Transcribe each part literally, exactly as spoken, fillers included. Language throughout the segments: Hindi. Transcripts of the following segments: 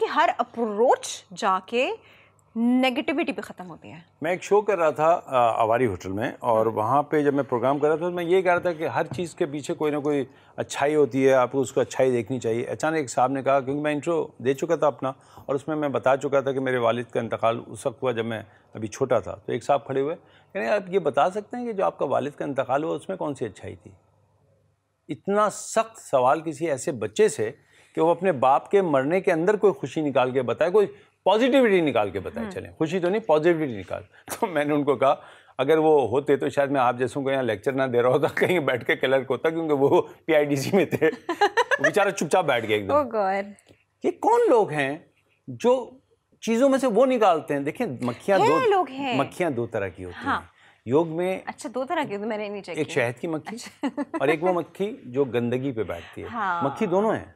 कि हर अप्रोच जाके नेगेटिविटी पे ख़त्म होती है। मैं एक शो कर रहा था आवारी होटल में और वहाँ पे जब मैं प्रोग्राम कर रहा था तो मैं ये कह रहा था कि हर चीज़ के पीछे कोई ना कोई अच्छाई होती है, आपको उसको अच्छाई देखनी चाहिए। अचानक एक साहब ने कहा, क्योंकि मैं इंट्रो दे चुका था अपना और उसमें मैं बता चुका था कि मेरे वालिद का इंतकाल उस वक्त हुआ जब मैं अभी छोटा था, तो एक साहब खड़े हुए कह रहे आप ये बता सकते हैं कि जो आपका वालिद का इंतकाल हुआ उसमें कौन सी अच्छाई थी? इतना सख्त सवाल किसी ऐसे बच्चे से कि वो अपने बाप के मरने के अंदर कोई खुशी निकाल के बताए, कोई पॉजिटिविटी निकाल के बताए, चलें खुशी तो नहीं पॉजिटिविटी निकाल। तो मैंने उनको कहा अगर वो होते तो शायद मैं आप जैसों को यहाँ लेक्चर ना दे रहा होता, कहीं बैठ के क्लर्क होता, क्योंकि वो पीआईडीसी में थे। बेचारा चुपचाप बैठ गया एकदम। oh God, ये कौन लोग हैं जो चीज़ों में से वो निकालते हैं? देखें मक्खियाँ दो मक्खियाँ दो तरह की होती हैं योग में। अच्छा, दो तरह की? मैंने नहीं चेक किया। एक शहद की मक्खी अच्छा। और एक वो मक्खी जो गंदगी पे बैठती है। हाँ। मक्खी दोनों हैं,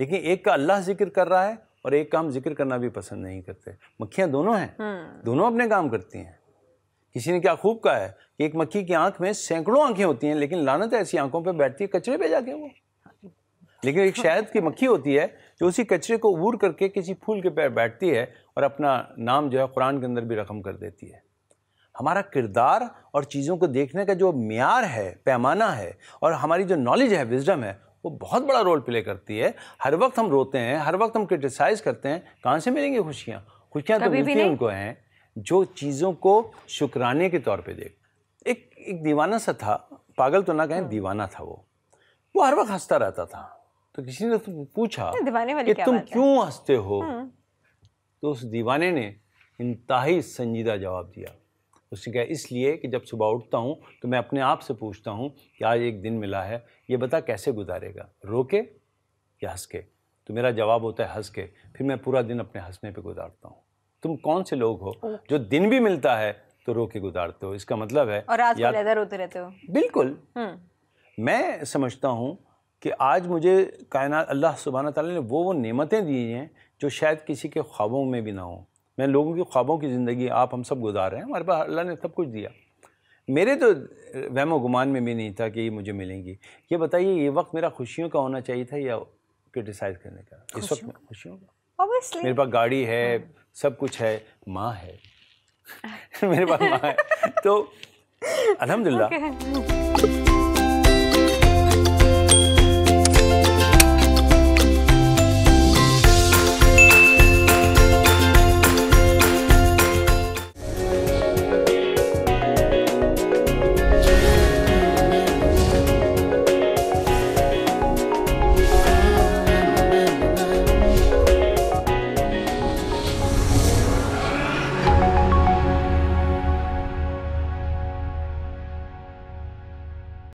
लेकिन एक का अल्लाह जिक्र कर रहा है और एक का हम जिक्र करना भी पसंद नहीं करते। मक्खियाँ दोनों हैं, दोनों अपने काम करती हैं। किसी ने क्या खूब कहा है कि एक मक्खी की आंख में सैकड़ों आंखें होती हैं, लेकिन लानत ऐसी आंखों पर बैठती है कचरे पे जाके वो। लेकिन एक शहद की मक्खी होती है जो उसी कचरे को उबूर करके किसी फूल के पैर बैठती है और अपना नाम जो है कुरान के अंदर भी रकम कर देती है। हमारा किरदार और चीज़ों को देखने का जो म्यार है, पैमाना है, और हमारी जो नॉलेज है, विजडम है, वो बहुत बड़ा रोल प्ले करती है। हर वक्त हम रोते हैं, हर वक्त हम क्रिटिसाइज करते हैं, कहाँ से मिलेंगी खुशियाँ? खुशियाँ तो मिलती हैं उनको हैं जो चीज़ों को शुक्राने के तौर पे देख। एक एक दीवाना सा था, पागल तो ना कहें, दीवाना था वो वो हर वक्त हंसता रहता था। तो किसी ने पूछा कि तुम क्यों हंसते हो, तो उस दीवाने ने इंतहाई संजीदा जवाब दिया। उसने कहा इसलिए कि जब सुबह उठता हूँ तो मैं अपने आप से पूछता हूँ कि आज एक दिन मिला है, ये बता कैसे गुजारेगा, रो के या हंस के? तो मेरा जवाब होता है हंस के। फिर मैं पूरा दिन अपने हंसने पे गुजारता हूँ। तुम कौन से लोग हो जो दिन भी मिलता है तो रो के गुजारते हो? इसका मतलब है और रात को ज्यादा रोते रहते हो। बिल्कुल, मैं समझता हूँ कि आज मुझे कायनात अल्लाह सुब्हान तआला ने वो वो नेमतें दी हैं जो शायद किसी के ख्वाबों में भी ना हों। मैं लोगों की ख्वाबों की ज़िंदगी आप हम सब गुजार रहे हैं, हमारे पास अल्लाह ने सब कुछ दिया। मेरे तो वहमो गुमान में भी नहीं था कि ये मुझे मिलेंगी। ये बताइए ये वक्त मेरा खुशियों का होना चाहिए था या क्रिटिसाइज करने का? इस वक्त खुशियों का। ऑब्वियसली मेरे पास गाड़ी है, सब कुछ है, माँ है। मेरे पास माँ है तो अल्हम्दुलिल्लाह।